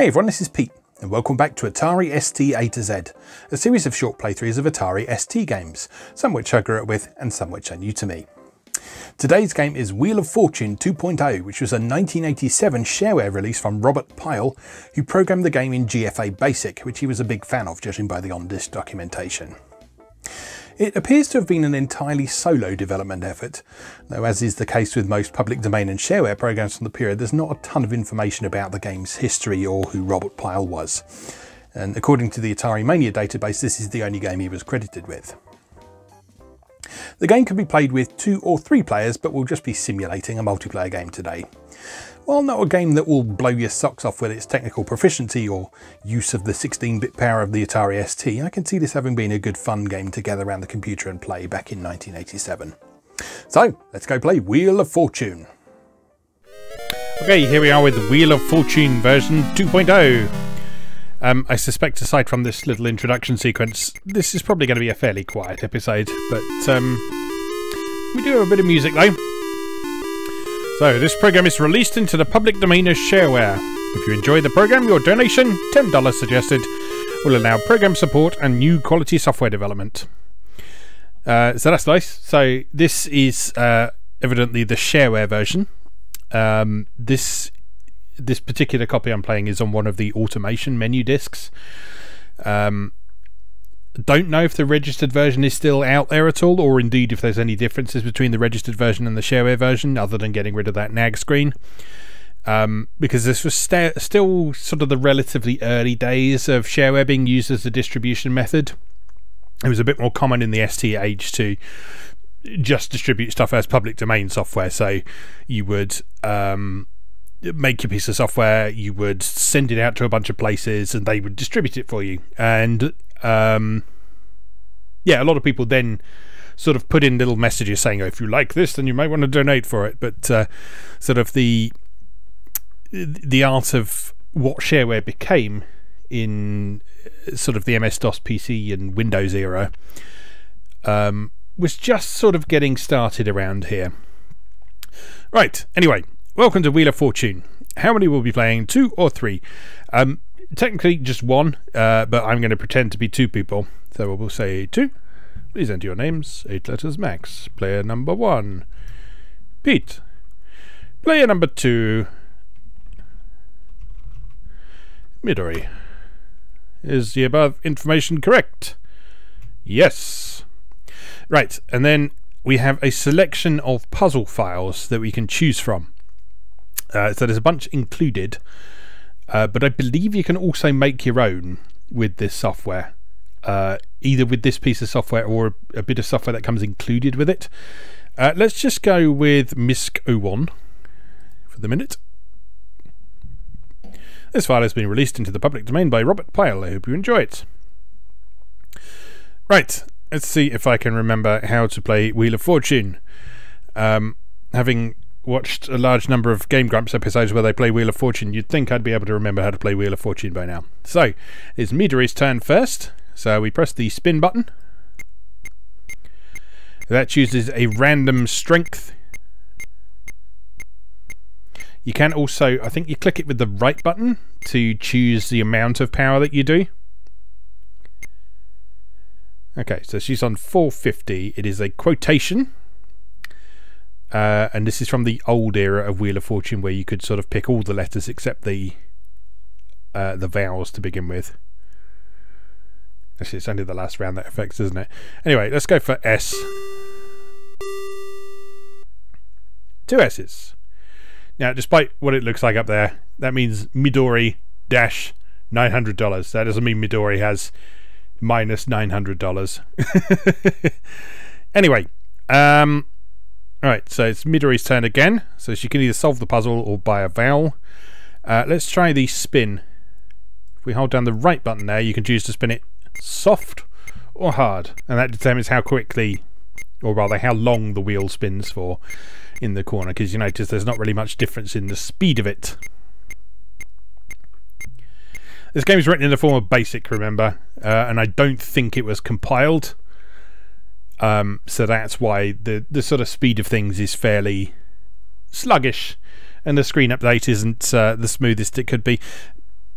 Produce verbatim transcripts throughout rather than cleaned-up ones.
Hey everyone, this is Pete, and welcome back to Atari S T A to Z, a series of short playthroughs of Atari S T games, some which I grew up with and some which are new to me. Today's game is Wheel of Fortune two point oh, which was a nineteen eighty-seven shareware release from Robert Pyle, who programmed the game in G F A Basic, which he was a big fan of, judging by the on-disc documentation. It appears to have been an entirely solo development effort, though as is the case with most public domain and shareware programs from the period, there's not a ton of information about the game's history or who Robert Pyle was. And according to the Atari Mania database, this is the only game he was credited with. The game can be played with two or three players, but we'll just be simulating a multiplayer game today. While not a game that will blow your socks off with its technical proficiency or use of the sixteen bit power of the Atari S T, I can see this having been a good fun game to gather around the computer and play back in nineteen eighty-seven. So let's go play Wheel of Fortune. Okay, here we are with Wheel of Fortune version two point oh. Um, I suspect, aside from this little introduction sequence, this is probably going to be a fairly quiet episode, but um, we do have a bit of music though. So, this program is released into the public domain as shareware. If you enjoy the program, your donation, ten dollars suggested, will allow program support and new quality software development. Uh, so that's nice. So this is uh, evidently the shareware version. Um, this this particular copy I'm playing is on one of the automation menu discs. Um, don't know if the registered version is still out there at all, or indeed if there's any differences between the registered version and the shareware version, other than getting rid of that nag screen, um, because this was st still sort of the relatively early days of shareware being used as a distribution method. It was a bit more common in the S T age to just distribute stuff as public domain software, so you would um, make your piece of software, you would send it out to a bunch of places and they would distribute it for you. And um yeah, a lot of people then sort of put in little messages saying, oh, if you like this then you might want to donate for it, but uh, sort of the the art of what shareware became in sort of the M S DOS P C and Windows era um was just sort of getting started around here. Right, anyway, welcome to Wheel of Fortune. How many will be playing? Two or three? Um technically just one, uh, but I'm going to pretend to be two people, so we'll say two. Please enter your names, eight letters max. Player number one, Pete. Player number two, Midori. Is the above information correct? Yes. Right, and then we have a selection of puzzle files that we can choose from, uh, so there's a bunch included. Uh, but I believe you can also make your own with this software, uh, either with this piece of software or a bit of software that comes included with it. Uh, let's just go with M I S C zero one for the minute. This file has been released into the public domain by Robert Pyle. I hope you enjoy it. Right, let's see if I can remember how to play Wheel of Fortune. Um, having watched a large number of Game Grumps episodes where they play Wheel of Fortune, you'd think I'd be able to remember how to play Wheel of Fortune by now. So it's Midori's turn first, so we press the spin button. That chooses a random strength. You can also, I think you click it with the right button to choose the amount of power that you do. Okay, so she's on four fifty. It is a quotation. Uh, and this is from the old era of Wheel of Fortune, where you could sort of pick all the letters except the uh, the vowels to begin with. Actually, it's only the last round that affects, isn't it? Anyway, let's go for S. Two S's. Now, despite what it looks like up there, that means Midori dash nine hundred dollars. That doesn't mean Midori has minus nine hundred dollars. Anyway, um... alright, so it's Midori's turn again, so she can either solve the puzzle or buy a vowel. Uh, let's try the spin. If we hold down the right button there, you can choose to spin it soft or hard, and that determines how quickly, or rather how long, the wheel spins for in the corner, because you notice there's not really much difference in the speed of it. This game is written in the form of BASIC, remember, uh, and I don't think it was compiled. Um, so that's why the, the sort of speed of things is fairly sluggish, and the screen update isn't uh, the smoothest it could be.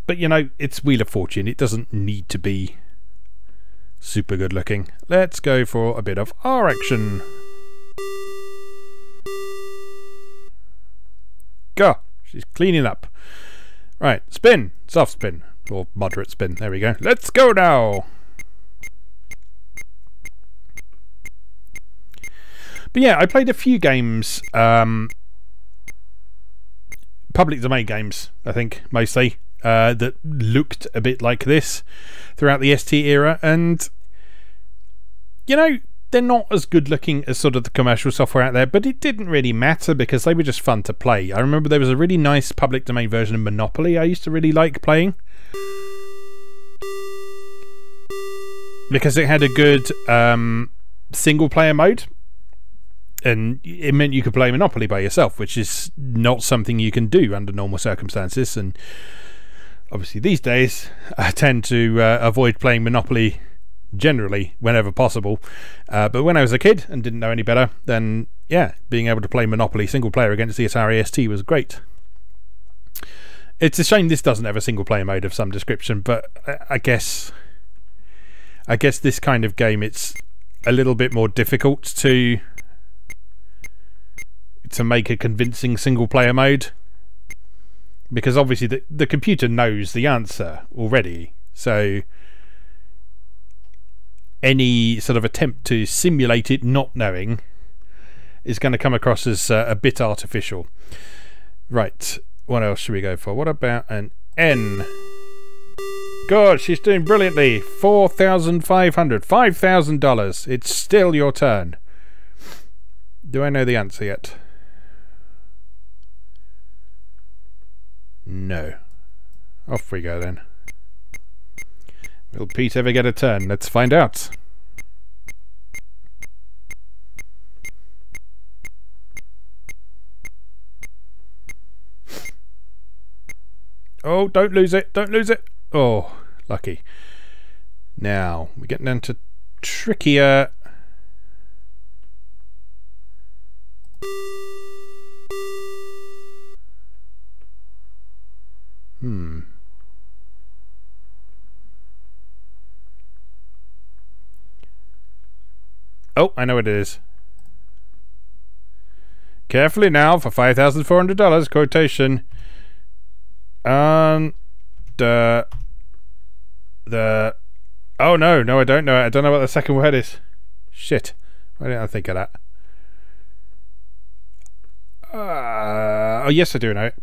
But, you know, it's Wheel of Fortune. It doesn't need to be super good looking. Let's go for a bit of R action. Go. She's cleaning up. Right, spin. Soft spin. Or moderate spin. There we go. Let's go now. But yeah, I played a few games. Um, public domain games, I think, mostly. Uh, that looked a bit like this throughout the S T era, and you know, they're not as good looking as sort of the commercial software out there, but it didn't really matter because they were just fun to play. I remember there was a really nice public domain version of Monopoly I used to really like playing because it had a good um, single player mode, and it meant you could play Monopoly by yourself, which is not something you can do under normal circumstances. And obviously these days I tend to uh, avoid playing Monopoly generally whenever possible, uh, but when I was a kid and didn't know any better, then yeah, being able to play Monopoly single player against the Atari S T was great. It's a shame this doesn't have a single player mode of some description, but I guess I guess this kind of game, it's a little bit more difficult to to make a convincing single player mode, because obviously the, the computer knows the answer already, so any sort of attempt to simulate it not knowing is going to come across as uh, a bit artificial. Right, what else should we go for? What about an N? God, she's doing brilliantly. Four thousand five hundred, five thousand dollars. It's still your turn. Do I know the answer yet? No. Off we go then. Will Pete ever get a turn? Let's find out. Oh, don't lose it. Don't lose it. Oh, lucky. Now, we're getting down to trickier. Hmm. Oh, I know what it is. Carefully now for five thousand four hundred dollars quotation. Um, the the oh no no I don't know I don't know what the second word is. Shit! Why didn't I think of that? Uh, oh yes, I do know it.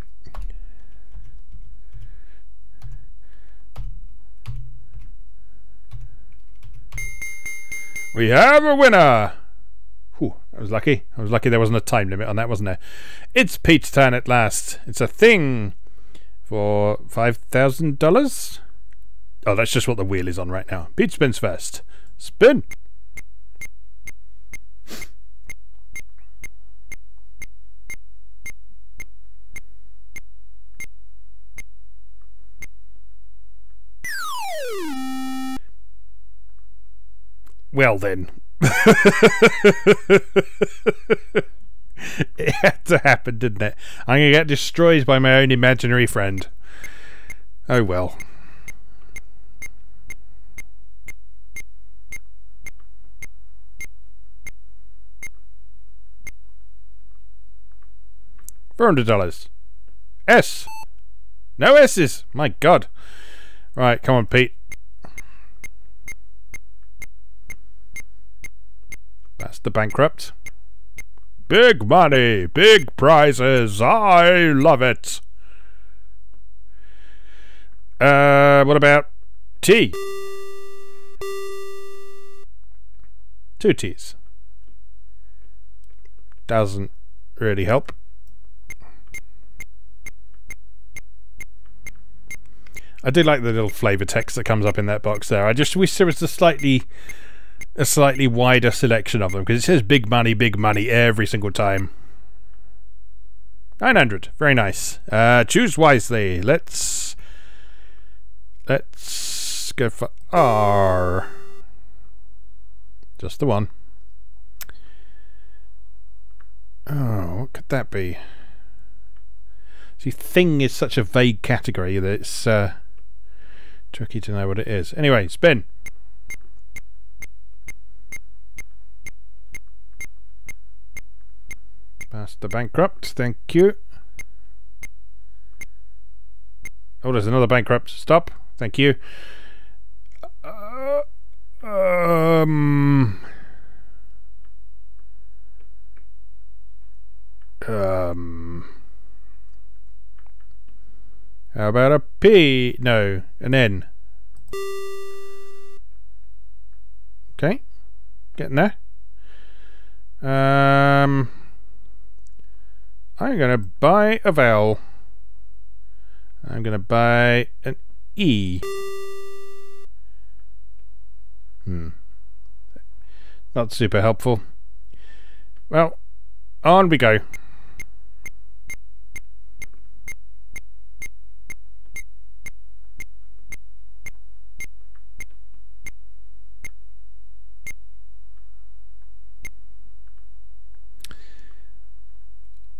We have a winner! Whew, I was lucky. I was lucky there wasn't a time limit on that, wasn't there? It's Pete's turn at last. It's a thing for five thousand dollars. Oh, that's just what the wheel is on right now. Pete spins first. Spin! Well then, it had to happen, didn't it? I'm going to get destroyed by my own imaginary friend. Oh well. four hundred dollars. S. No S's. My God. Right, come on, Pete. That's the bankrupt. Big money, big prizes. I love it. Uh, what about T? Two T's. Doesn't really help. I do like the little flavour text that comes up in that box there. I just wish there was a slightly... a slightly wider selection of them, because it says big money, big money every single time. nine hundred, very nice. Uh, choose wisely. Let's let's go for R. Just the one. Oh, what could that be? See, thing is such a vague category that it's uh, tricky to know what it is. Anyway, spin. Past the bankrupt, thank you. Oh, there's another bankrupt. Stop, thank you. Uh, um, um, how about a P? No, an N. Okay, getting there. Um, I'm gonna buy a vowel. I'm gonna buy an E. Hmm. Not super helpful. Well, on we go.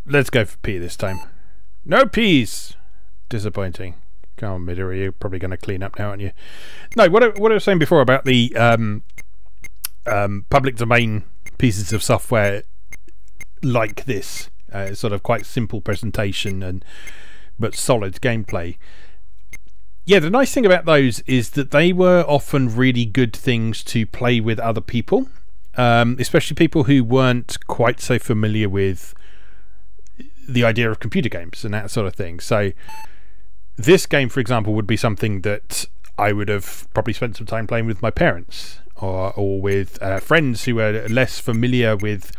Let's go for P this time. No P's. Disappointing. Come on, Midori, you're probably going to clean up now, aren't you? No, what I, what I was saying before about the um, um, public domain pieces of software like this, uh, sort of quite simple presentation and but solid gameplay. Yeah, the nice thing about those is that they were often really good things to play with other people, um, especially people who weren't quite so familiar with the idea of computer games and that sort of thing. So this game, for example, would be something that I would have probably spent some time playing with my parents or, or with uh, friends who were less familiar with,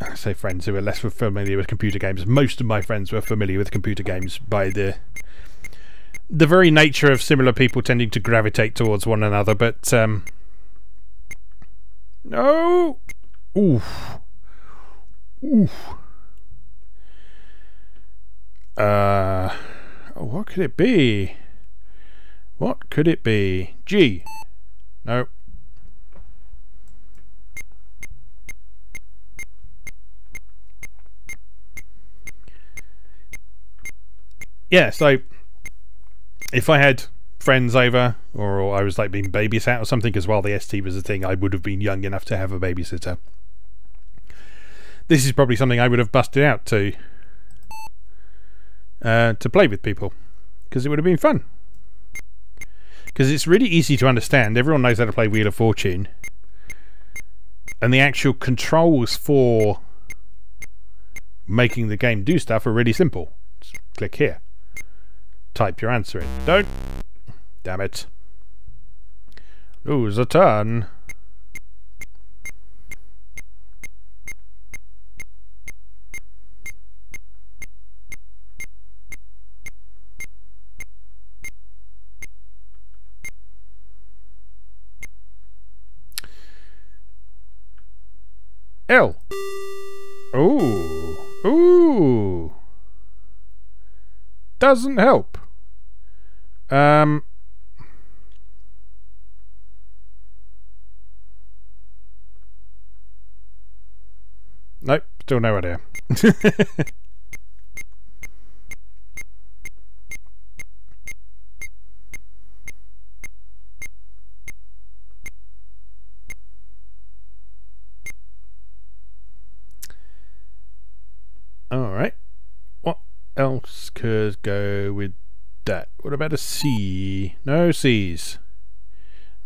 I say friends who were less familiar with computer games. Most of my friends were familiar with computer games by the the very nature of similar people tending to gravitate towards one another. But um, no, oof, oof. Uh, what could it be? What could it be? G. No. Yeah, so if I had friends over, or, or I was like being babysat or something, because while the S T was a thing, I would have been young enough to have a babysitter. This is probably something I would have busted out to Uh, to play with people, because it would have been fun, because it's really easy to understand. Everyone knows how to play Wheel of Fortune, and the actual controls for making the game do stuff are really simple. Just click here, type your answer in. Don't, damn it, lose a turn. L. Ooh. Ooh. Doesn't help. Um. Nope. Still no idea. Else could go with that. What about a C? No C's.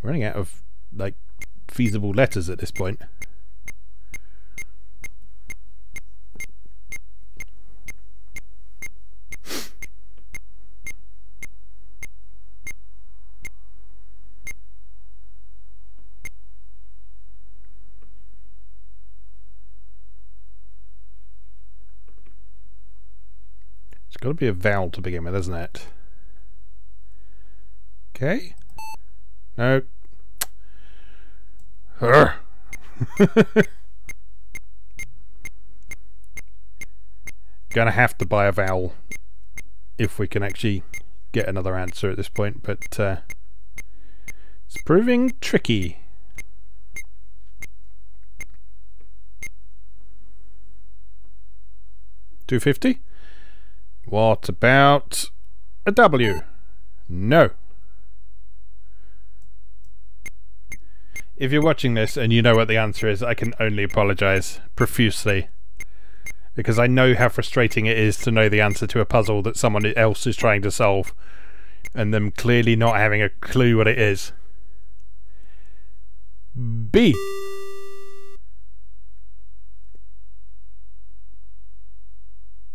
We're running out of like feasible letters at this point. Got to be a vowel to begin with, isn't it? Okay. No. Gonna have to buy a vowel if we can actually get another answer at this point, but uh, it's proving tricky. two fifty? What about a W? No. If you're watching this and you know what the answer is, I can only apologise profusely, because I know how frustrating it is to know the answer to a puzzle that someone else is trying to solve and them clearly not having a clue what it is. B.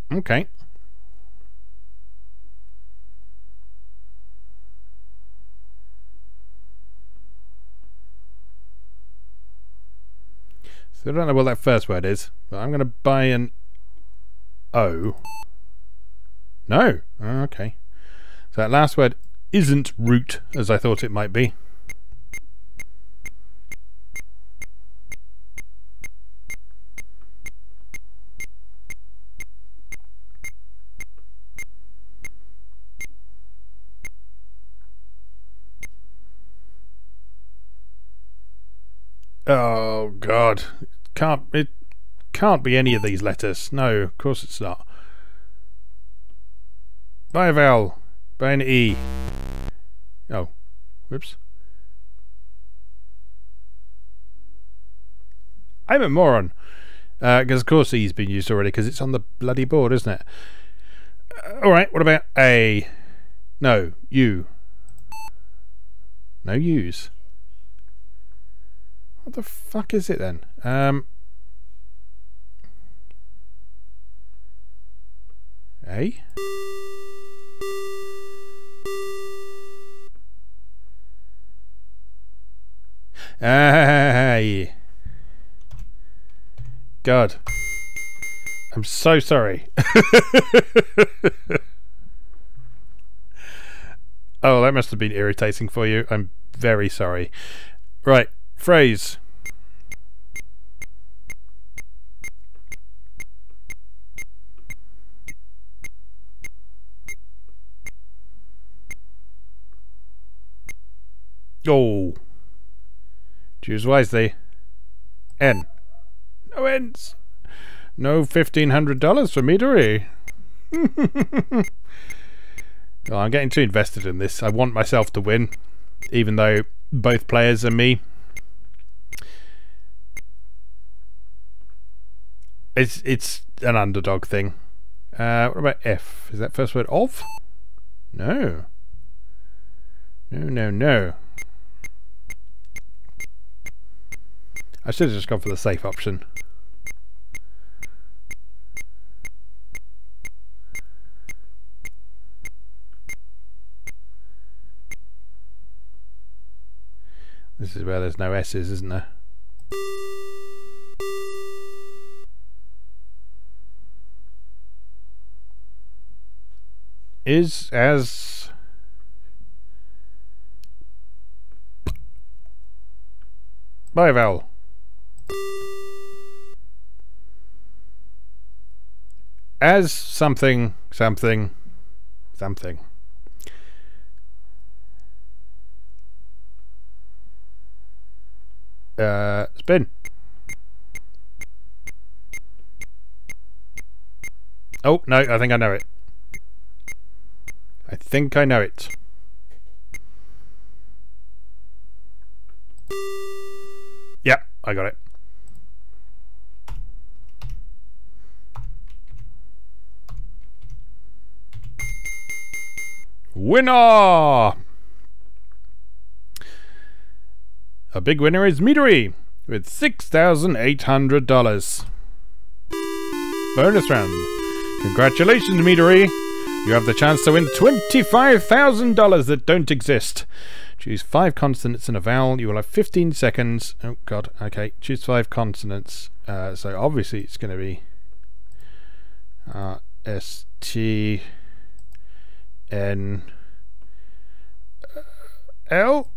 Okay. So I don't know what that first word is, but I'm going to buy an O. No. Okay. So that last word isn't root, as I thought it might be. Oh god, it can't it can't be any of these letters. No, of course it's not. Buy a vowel, buy an E. Oh, whoops. I'm a moron, because uh, of course E's been used already, because it's on the bloody board, isn't it? Uh, alright, what about A? No, U. No U's. What the fuck is it then? Um, A? A. God. I'm so sorry. Oh, that must have been irritating for you. I'm very sorry. Right. Phrase. Oh, choose wisely. N. No ends. No fifteen hundred dollars for me to read. Well, I'm getting too invested in this. I want myself to win, even though both players and me. It's it's an underdog thing. Uh, what about F? Is that first word of? No. No, no, no. I should have just gone for the safe option. This is where there's no S's, isn't there? Is as bivalve. As something, something, something. Uh, spin. Oh, no, I think I know it. I think I know it. Yeah, I got it. Winner! A big winner is Midori with six thousand eight hundred dollars. Bonus round. Congratulations, Midori. You have the chance to win twenty-five thousand dollars that don't exist. Choose five consonants and a vowel. You will have fifteen seconds. Oh, God. Okay. Choose five consonants. Uh, so, obviously, it's going to be R, S, T, N, L,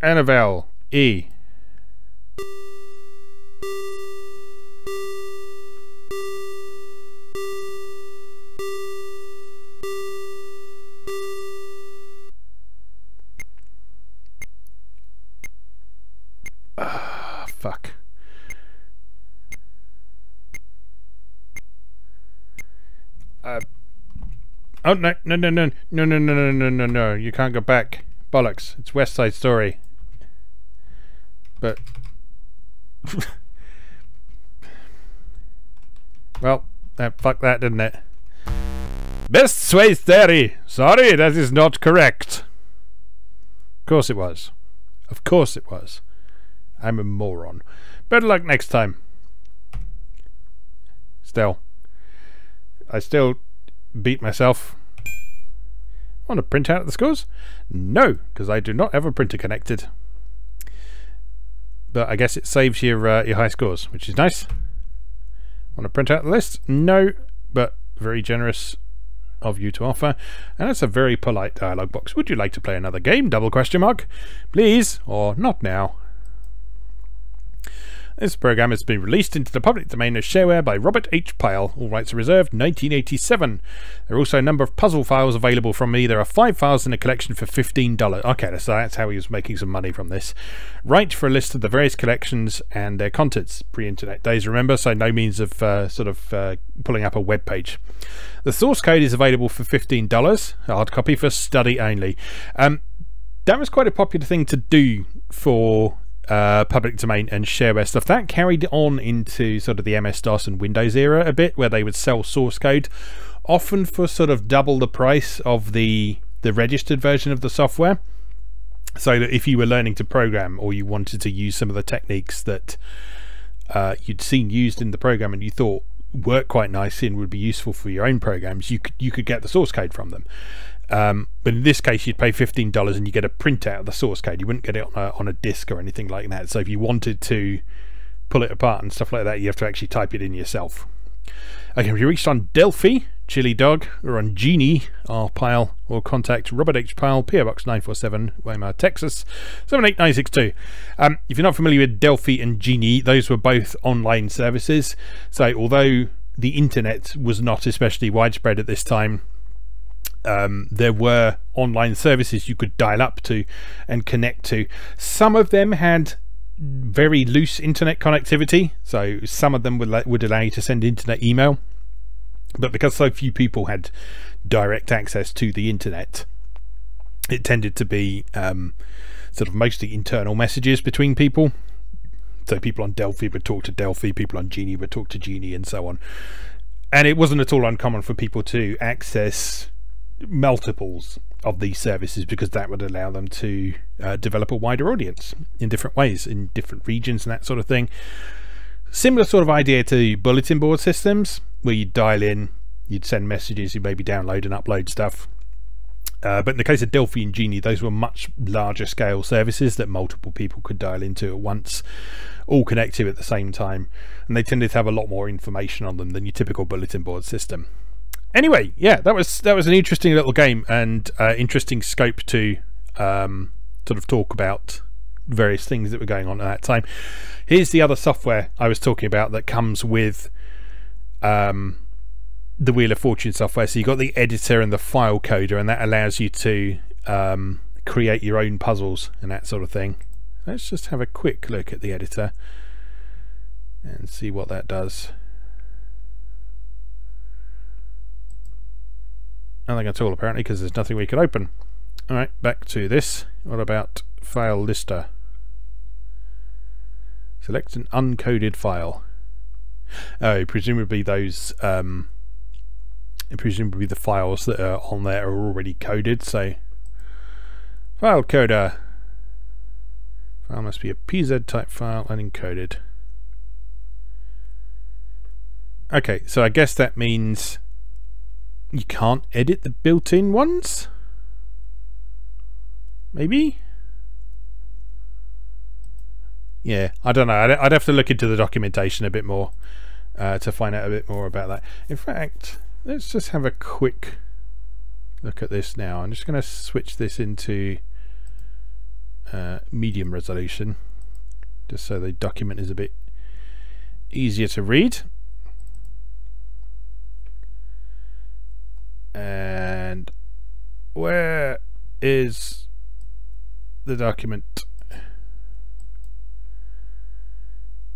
and a vowel. E. Fuck. Uh, oh no no no no no no no no no no no! You can't go back. Bollocks! It's West Side Story. But well, that fuck that, didn't it? Best sway theory. Sorry, that is not correct. Of course it was. Of course it was. I'm a moron. Better luck next time. Still, I still beat myself. Want to print out the scores? No, because I do not have a printer connected. But I guess it saves your uh, your high scores, which is nice. Want to print out the list? No, but very generous of you to offer. And that's a very polite dialogue box. Would you like to play another game? Double question mark. Please, or not now. This program has been released into the public domain as shareware by Robert H. Pyle. All rights are reserved, nineteen eighty-seven. There are also a number of puzzle files available from me. There are five files in a collection for fifteen dollars. Okay, so that's how he was making some money from this. Write for a list of the various collections and their contents. Pre-internet days, remember, so no means of uh, sort of uh, pulling up a web page. The source code is available for fifteen dollars. Hard copy for study only. Um, that was quite a popular thing to do for... Uh, public domain and shareware stuff. That carried on into sort of the M S DOS and Windows era a bit, where they would sell source code often for sort of double the price of the the registered version of the software, so that if you were learning to program or you wanted to use some of the techniques that uh, you'd seen used in the program and you thought worked quite nicely and would be useful for your own programs, you could, you could get the source code from them. Um, but in this case you'd pay fifteen dollars and you get a printout of the source code. You wouldn't get it on a, on a disk or anything like that, so if you wanted to pull it apart and stuff like that, you have to actually type it in yourself. Okay, if you reached on Delphi, Chili Dog, or on Genie, R. Pyle, or contact Robert H. Pyle, P O Box nine four seven, Weimar, Texas seven eight nine six two. Um, if you're not familiar with Delphi and Genie, those were both online services, so although the internet was not especially widespread at this time, Um, there were online services you could dial up to and connect to. Some of them had very loose internet connectivity, so some of them would, would allow you to send internet email, but because so few people had direct access to the internet, it tended to be um, sort of mostly internal messages between people. So people on Delphi would talk to Delphi, people on Genie would talk to Genie, and so on. And it wasn't at all uncommon for people to access multiples of these services, because that would allow them to uh, develop a wider audience in different ways, in different regions and that sort of thing. Similar sort of idea to bulletin board systems, where you dial in, you'd send messages, you maybe download and upload stuff. Uh, but in the case of Delphi and Genie, those were much larger scale services that multiple people could dial into at once, all connected at the same time, and they tended to have a lot more information on them than your typical bulletin board system. Anyway, yeah, that was that was an interesting little game, and uh, interesting scope to um, sort of talk about various things that were going on at that time. Here's the other software I was talking about that comes with um, the Wheel of Fortune software. So you've got the editor and the file coder, and that allows you to um, create your own puzzles and that sort of thing. Let's just have a quick look at the editor and see what that does. Nothing at all, apparently, because there's nothing we can open. All right, back to this. What about file lister? Select an uncoded file. Oh, presumably those, um, presumably the files that are on there are already coded. So, file coder. File must be a P Z type file and encoded. Okay, so I guess that means you can't edit the built-in ones? Maybe? Yeah, I don't know. I'd have to look into the documentation a bit more uh, to find out a bit more about that. In fact, let's just have a quick look at this now. I'm just going to switch this into uh, medium resolution, just so the document is a bit easier to read. And where is the document?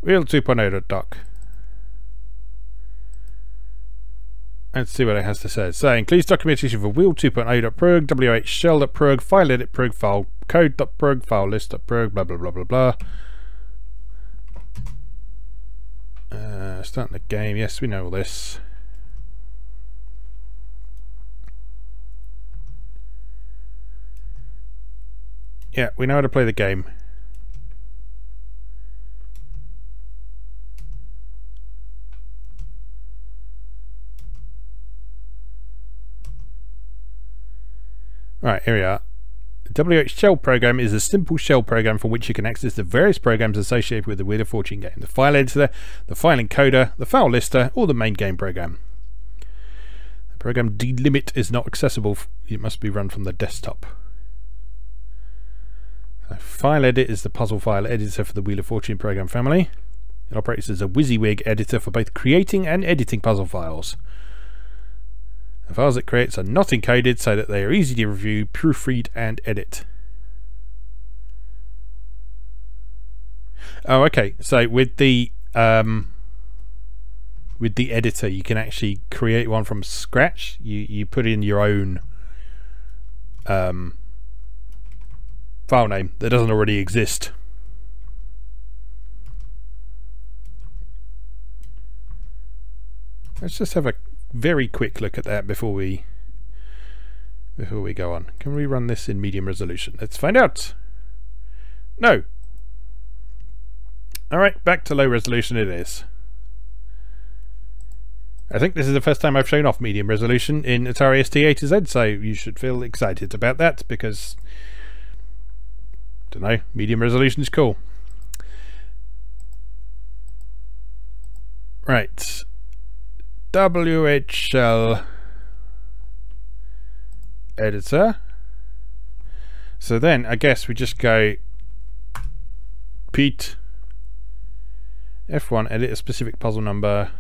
Wheel two point oh doc. Let's see what it has to say. So includes documentation for wheel two point oh dot prog, W H shell dot prog, file edit prog, file code dot prog, file list dot prog, blah blah blah blah blah. Starting the game, yes, we know this. Yeah, we know how to play the game. Right, here we are. The W H shell program is a simple shell program from which you can access the various programs associated with the Wheel of Fortune game. The file editor, the file encoder, the file lister, or the main game program. The program delimit is not accessible. It must be run from the desktop. So file edit is the puzzle file editor for the Wheel of Fortune program family. It operates as a WYSIWYG editor for both creating and editing puzzle files. The files it creates are not encoded so that they are easy to review, proofread and edit. Oh, okay, so with the um, with the editor you can actually create one from scratch. You, you put in your own um, file name that doesn't already exist. Let's just have a very quick look at that before we before we go on. Can we run this in medium resolution? Let's find out. No. All right, back to low resolution it is. I think this is the first time I've shown off medium resolution in Atari S T A to Z, so you should feel excited about that because, I don't know, medium resolution is cool. Right. W H shell editor. So then I guess we just go Pete F one edit a specific puzzle number.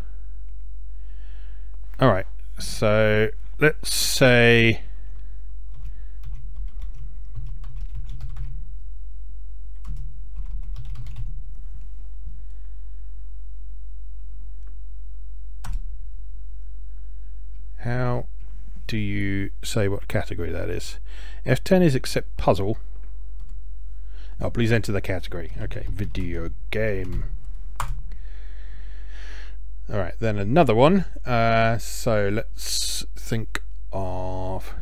Alright, so let's say how do you say what category that is? F ten is except puzzle. Oh, please enter the category. Okay, video game. All right, then another one. Uh, so let's think of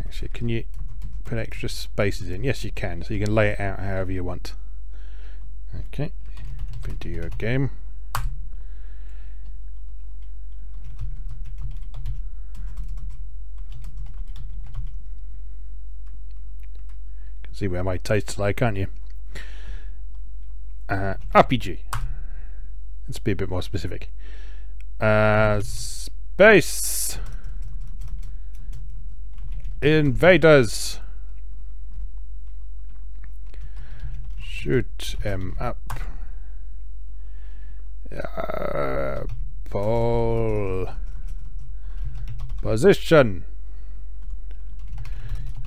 actually, can you put extra spaces in? Yes, you can. So you can lay it out however you want. Okay. Video game. You can see where my tastes lie, can't you? Uh, R P G. Let's be a bit more specific. Uh, Space Invaders. Shoot 'em up. Uh, Pole Position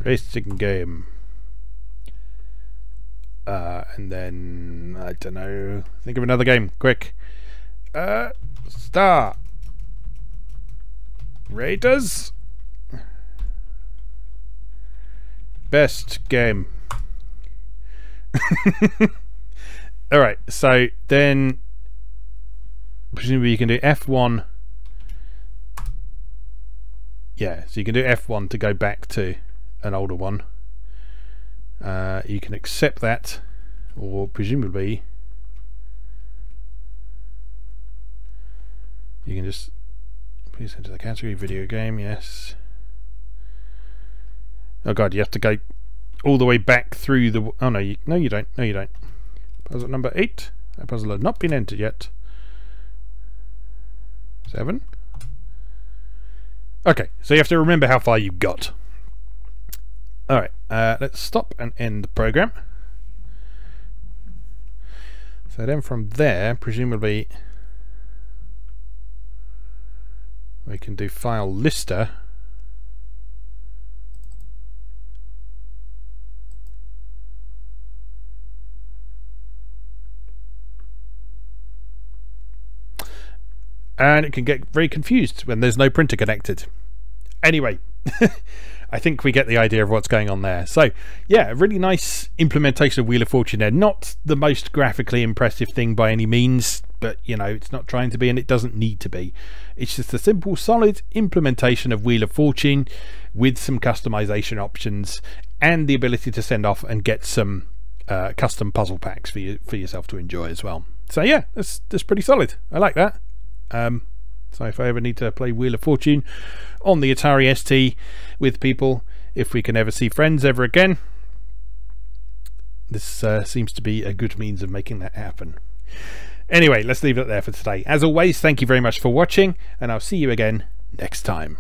racing game, uh, and then I don't know, think of another game quick. uh, Star Raiders best game. Alright, so then presumably you can do F one. Yeah, so you can do F one to go back to an older one. Uh, you can accept that, or presumably you can just please enter the category video game. Yes. Oh god, you have to go all the way back through the. Oh no, you, no, you don't. No, you don't. Puzzle number eight. That puzzle has not been entered yet. Seven. Okay, so you have to remember how far you got. Alright, uh, let's stop and end the program. So then from there, presumably we can do file lister. And it can get very confused when there's no printer connected. Anyway, I think we get the idea of what's going on there. So yeah, a really nice implementation of Wheel of Fortune there. Not the most graphically impressive thing by any means, but you know, it's not trying to be and it doesn't need to be. It's just a simple, solid implementation of Wheel of Fortune with some customization options and the ability to send off and get some uh, custom puzzle packs for you for yourself to enjoy as well. So yeah, that's that's pretty solid. I like that. Um, so if I ever need to play Wheel of Fortune on the Atari S T with people, if we can ever see friends ever again, this uh, seems to be a good means of making that happen. Anyway, let's leave it there for today. As always, thank you very much for watching, and I'll see you again next time.